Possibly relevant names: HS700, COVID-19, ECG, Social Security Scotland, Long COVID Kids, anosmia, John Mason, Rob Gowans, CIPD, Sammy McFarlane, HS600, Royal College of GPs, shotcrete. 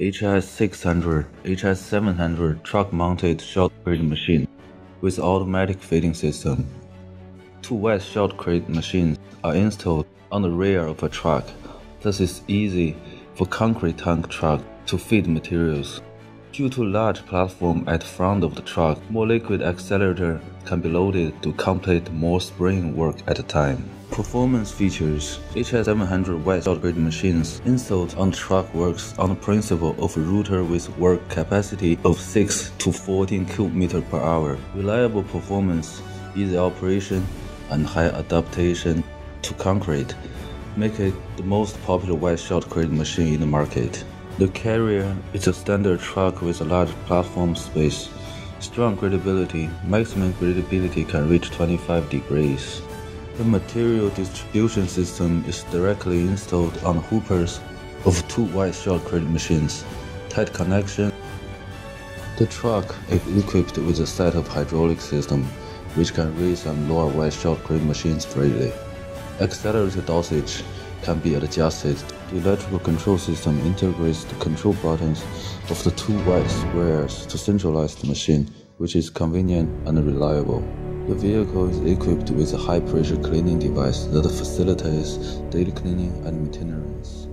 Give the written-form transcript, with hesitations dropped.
HS600, HS700 truck-mounted shotcrete machine with automatic fitting system. Two wide shotcrete machines are installed on the rear of a truck. This is easy for concrete tank truck to fit materials. Due to large platform at front of the truck, more liquid accelerator can be loaded to complete more spring work at a time. Performance features: HS700 wide shotcrete machines installed on the truck works on the principle of a router with work capacity of 6 to 14 cubic meters per hour. Reliable performance, easy operation, and high adaptation to concrete make it the most popular wide shotcrete machine in the market. The Carrier is a standard truck with a large platform space. Strong gradability. Maximum gradability can reach 25 degrees. The material distribution system is directly installed on hoopers of two wide shotcrete machines. Tight connection. The truck is equipped with a set of hydraulic system, which can raise and lower wide shotcrete machines freely. Accelerator dosage can be adjusted. The electrical control system integrates the control buttons of the two wide squares to centralize the machine, which is convenient and reliable. The vehicle is equipped with a high-pressure cleaning device that facilitates daily cleaning and maintenance.